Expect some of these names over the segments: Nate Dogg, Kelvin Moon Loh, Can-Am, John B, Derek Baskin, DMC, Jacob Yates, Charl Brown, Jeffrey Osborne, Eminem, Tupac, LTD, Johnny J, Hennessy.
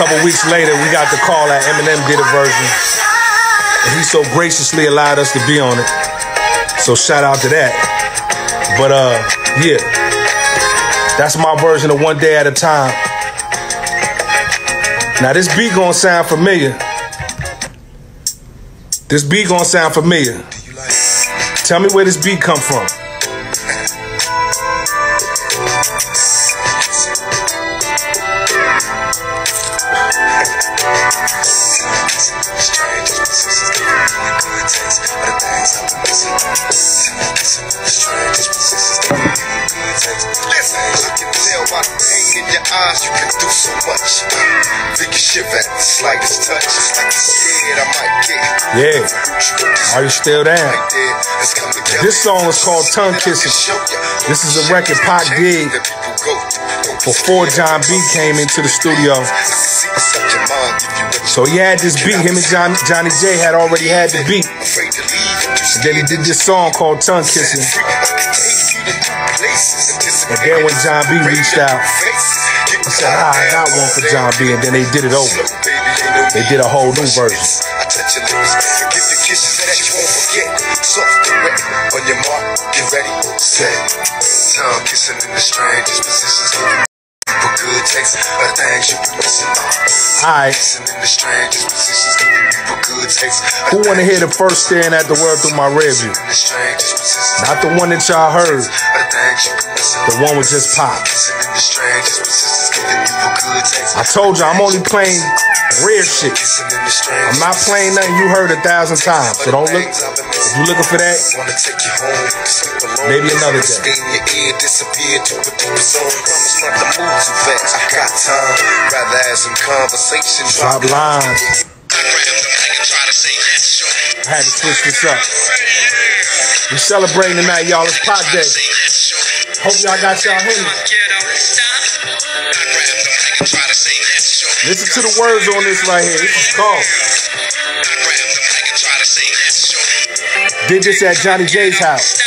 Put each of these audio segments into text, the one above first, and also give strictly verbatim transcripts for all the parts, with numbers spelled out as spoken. couple weeks later, we got the call that Eminem did a version. And he so graciously allowed us to be on it. So shout out to that. But, uh, yeah. That's my version of One Day at a Time. Now, this beat gonna sound familiar. This beat gonna sound familiar. Tell me where this beat come from. Yeah, are you still down? This song is called Tongue Kissing. This is a record Pac did before John B came into the studio. So he had this beat. Him and John, Johnny J had already had the beat. And then he did this song called Tongue Kissing. And then when John B reached out, he said, ah, I got one for John B. And then they did it over. They did a whole new version. Alright. Who wanna hear the first staring at the world through my rearview? Not the one that y'all heard. The one was just pop. I told you I'm only playing rare shit. I'm not playing nothing you heard a thousand times. So don't look. If you looking for that, maybe another day. Drop lines. I had to switch this up. We celebrating tonight, y'all. It's Pop Day. Hope y'all got y'all handy. Listen to the words on this right here. This is called. Did this at Johnny J's house.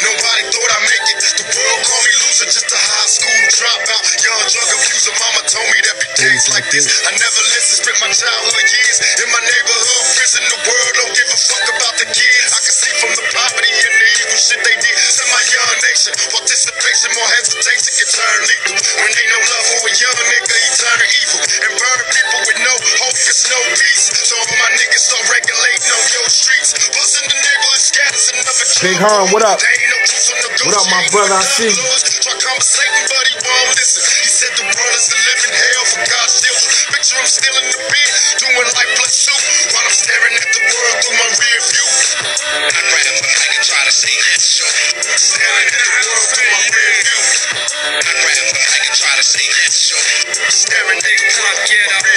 Nobody thought I'd make it. The world called me loser, just a high school dropout. Young drug abuser, mama told me that be days like this. I never listened, spent my childhood years in my neighborhood prison. The world don't give a fuck about the kids. I can see from the poverty and the evil shit they did to my young nation. Participation, more hesitation can turn lethal. When ain't no love for a young nigga, he turn evil. And burn people with no hope, it's no peace. So all my niggas don't regulate on your streets. Bustin' the neighborhood scatters another truth. Big Herm, what up? What up, my brother? I see you. Try conversating, buddy, won't listen. He said the world is the living hell for God's children. Picture him still in the bed, doing life plus two. While I'm staring at the world through my rear view. I'd rather I can try to say that show. Staring at the world through my rear view. I'd rather I can try to say that show. Staring at the world through my rear view.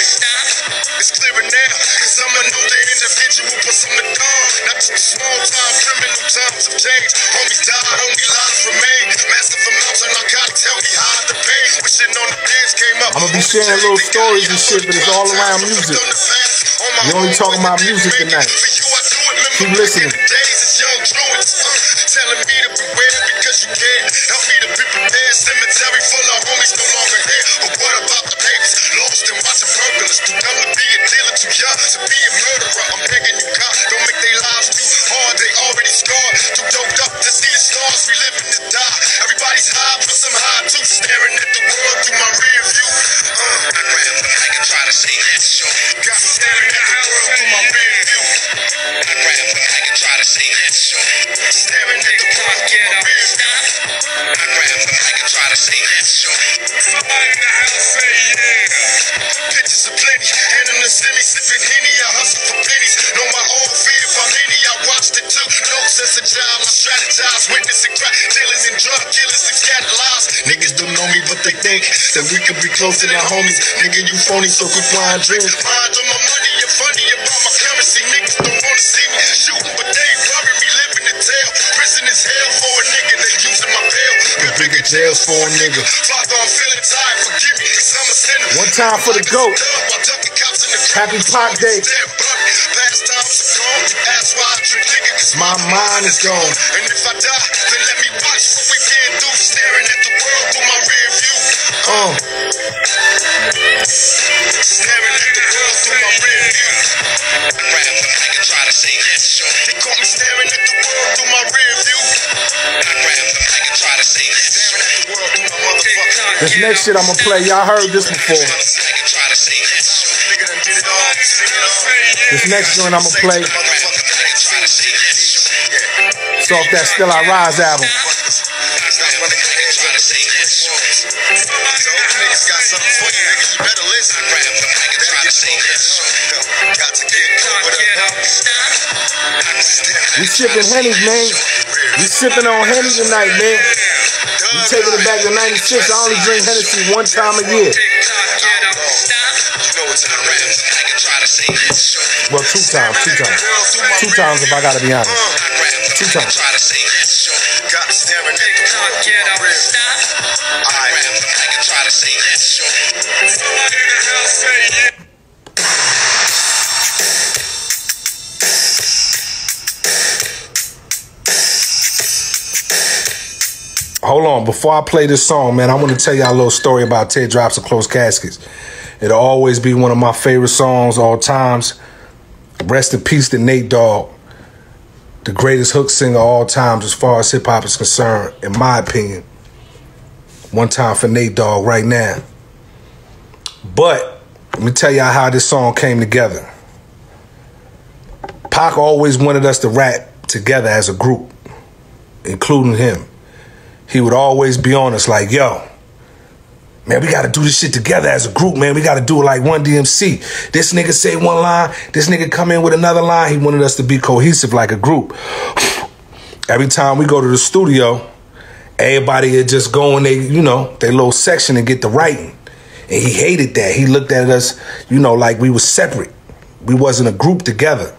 It's clearer now, cause I'm a know that individual, but I'm the dog. Not just a small time, criminal times have changed. Homies died, only lives remain. Massive amounts of narcotics help me hide the pain. Wishing on the dance came up. I'ma be sharing little stories and shit, but it's all around music. We only talking about music tonight. Keep listening. Telling me to beware because you can't help me to be prepared. Cemetery full of homies no longer here. But what about the babies lost and watching burglars? Too dumb to be a dealer, too young to be a murderer. I'm begging you, God, don't make their lives too hard. They already scarred, too doped up to see the stars. We living to die. Everybody's high, but some high too. Staring at the world through my rear view. Uh, I'd rather I can try to say that show. Got me staring at the world through my rear view. I'd rather I can try to say that show. Staring at the world through my rear view. I'd rather I can try to say that show. Somebody in the house say yeah. Pictures are plenty, and I'm the semi sipping Henny. I hustle for pennies, know my own fear if I'm any. I watched it too, notes as a child. I strategize, witnessing crime dealers and drug killers and scattered lives. Niggas don't know me, but they think that we could be close to their homies. Nigga, you phony, so quit flying dreams. Mind on my money, you're funny about my currency. Niggas don't wanna see me shooting, but they bugging me, living to tell. Prison is hell for a nigga, they using my bail. Been bigger jails for a nigga. Father, I'm feeling tired, forgive me, cause I'm a sinner. One time for the GOAT. Happy Pop Day. My mind is gone. And if I die, then let me watch what we been through. Staring at the world through my rear view. Oh. Staring at the world through my rear view. Rap, I can try to say yes, sure. They caught me staring at the world through my rear view. Rap, I can try to say yes, staring at the world through my motherfucking. This next shit I'm gonna play, y'all heard this before. This next joint I'm gonna play. It's off that Still I Rise album. We sipping Henny, man. We sipping on Henny tonight, man. We taking it back to ninety-six. I only drink Hennessy one time a year. Well, two times, two times. Two times if I gotta be honest. Two times. Hold on, before I play this song, man, I want to tell y'all a little story about Teardrops and Closed Caskets. It'll always be one of my favorite songs all times. Rest in peace to Nate Dogg, the greatest hook singer of all times as far as hip-hop is concerned, in my opinion. One time for Nate Dogg right now. But let me tell y'all how this song came together. Pac always wanted us to rap together as a group, including him. He would always be on us like, yo, man, we got to do this shit together as a group, man. We got to do it like one D M C. This nigga say one line. This nigga come in with another line. He wanted us to be cohesive like a group. Every time we go to the studio, everybody would just go in their, you know, their little section and get the writing. And he hated that. He looked at us, you know, like we was separate. We wasn't a group together.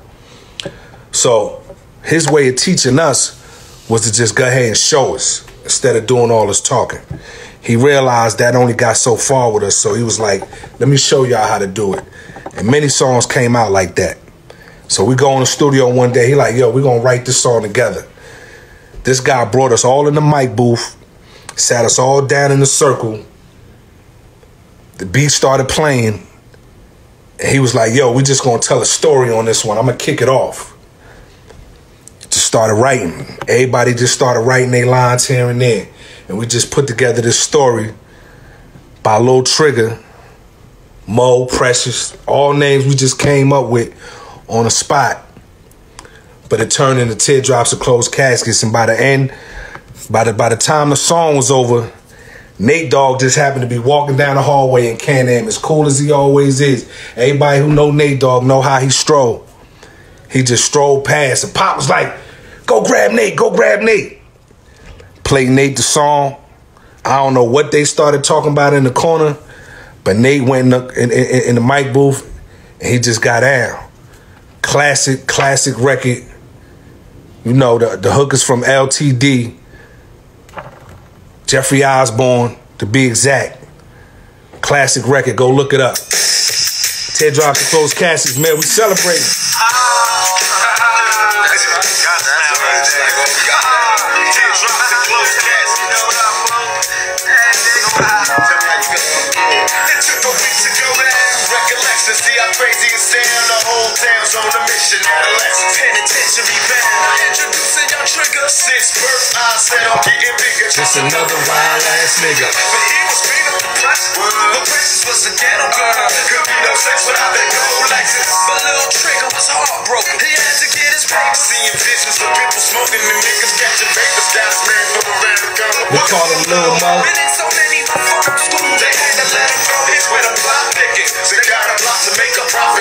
So his way of teaching us was to just go ahead and show us, instead of doing all this talking. He realized that only got so far with us, so he was like, let me show y'all how to do it. And many songs came out like that. So we go in the studio one day, he like, yo, we're gonna write this song together. This guy brought us all in the mic booth, sat us all down in the circle. The beat started playing, and he was like, yo, we just gonna tell a story on this one. I'm gonna kick it off. Just started writing. Everybody just started writing their lines here and there. And we just put together this story by Lil Trigger, Mo, Precious, all names we just came up with on the spot. But it turned into Teardrops and Closed Caskets. And by the end, by the by the time the song was over, Nate Dogg just happened to be walking down the hallway in Can-Am, as cool as he always is. Everybody who know Nate Dogg know how he strolled. He just strolled past, and Pop was like, go grab Nate, go grab Nate. Played Nate the song. I don't know what they started talking about in the corner, but Nate went in the, in, in, in the mic booth, and he just got down. Classic, classic record. You know, the, the hook is from L T D. Jeffrey Osborne, to be exact. Classic record, go look it up. Teardrops and Closed Caskets, man, we celebrating. Just another wild ass nigga. But he was beat up the press world. But Precious was a ghetto girl. Could be no sex without that gold license. But Lil Trigger was heartbroken. He had to get his back. Seeing visions of people smoking and niggas catching vapors. Guys ran from around the corner. We call him Lil Mo. And it's so many from school. They had